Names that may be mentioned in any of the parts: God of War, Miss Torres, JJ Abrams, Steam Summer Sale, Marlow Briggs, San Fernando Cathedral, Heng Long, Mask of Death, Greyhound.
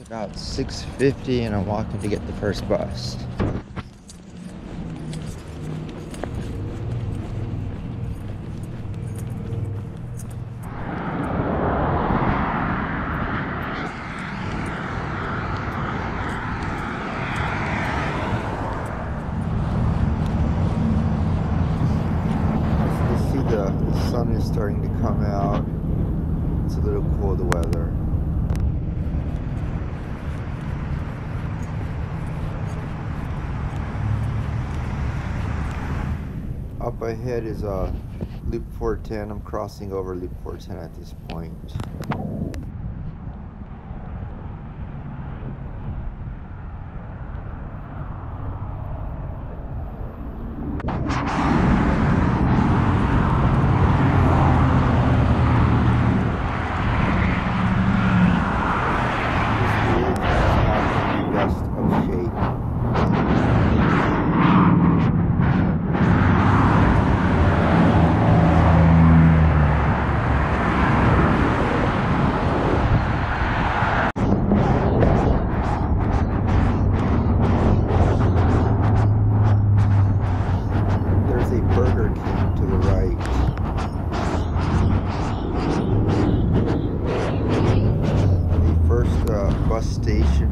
It's about 6:50 and I'm walking to get the first bus. The sun is starting to come out. It's a little cold weather. Up ahead is Loop 410. I'm crossing over Loop 410 at this point.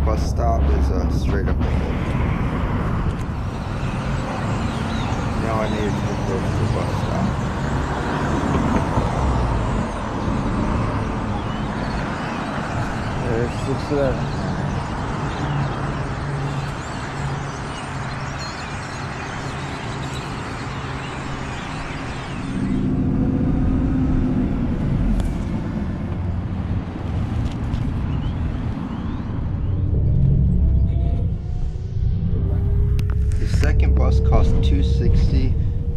Bus stop is straight up ahead. Now I need to get close to the bus stop. There's 6 left. Bus costs $2.60,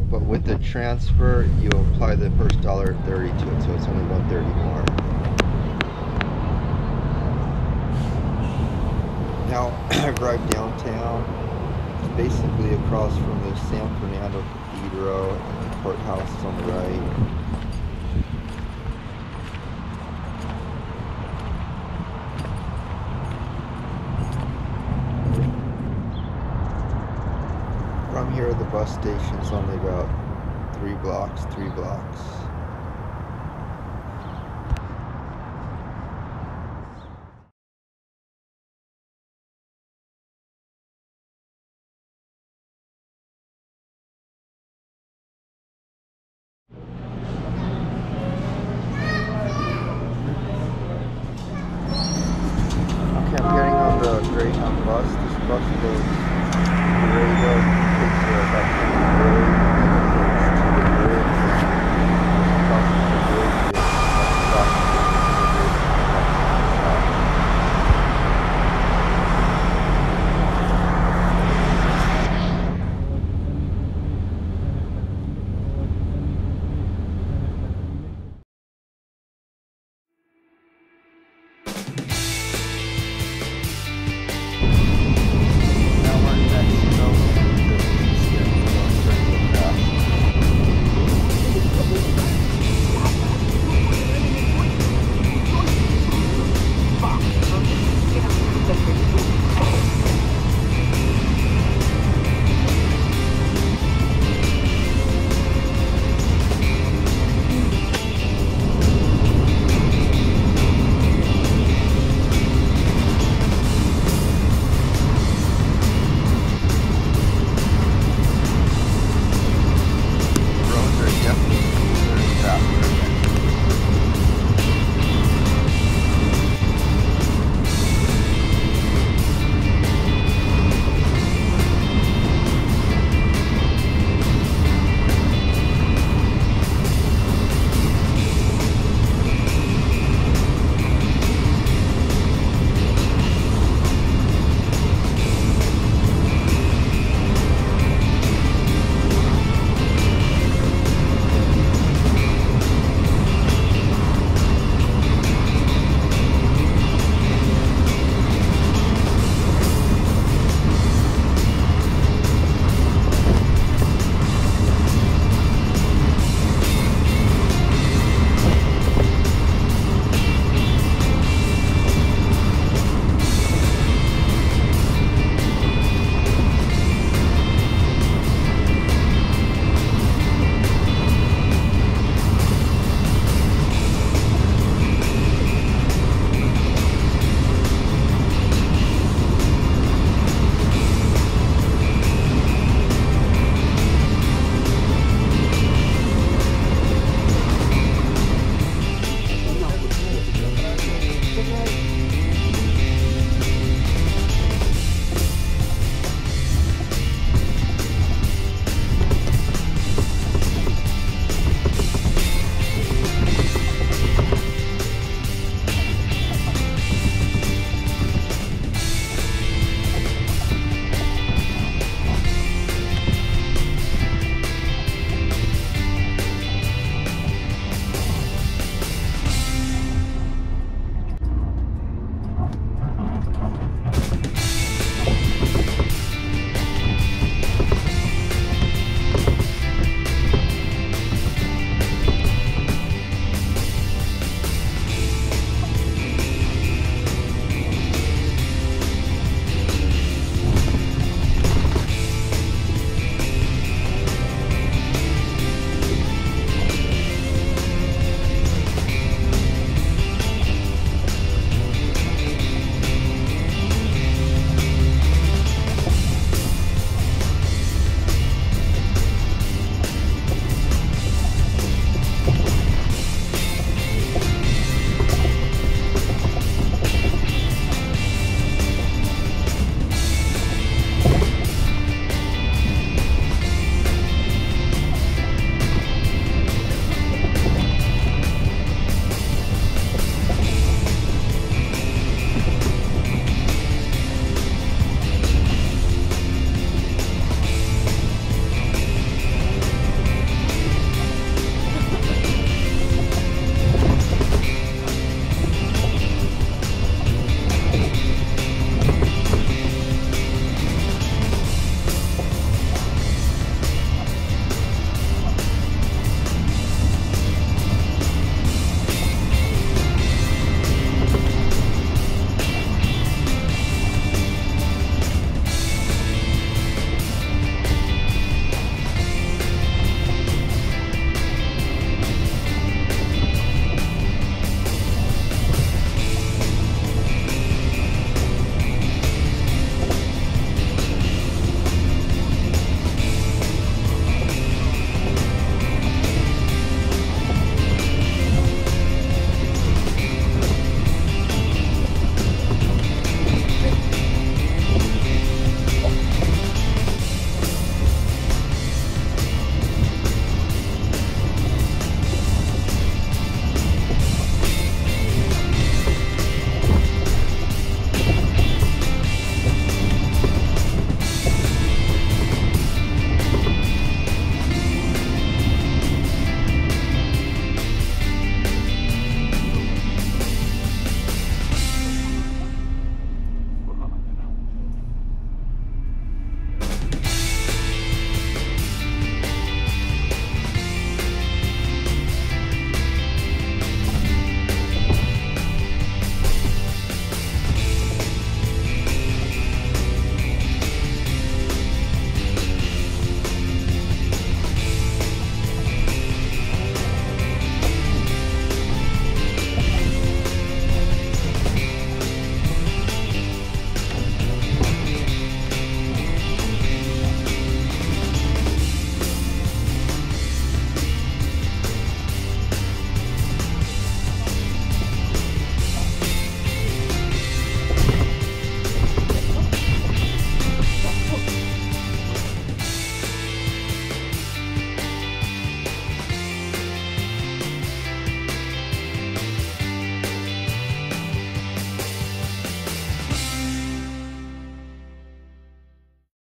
but with the transfer, you apply the first $1.30 to it, so it's only $1.30 more. Now I arrived downtown. It's basically across from the San Fernando Cathedral and the courthouse on the right. From here, the bus station's only about three blocks. Okay, I'm getting on the Greyhound bus. This bus goes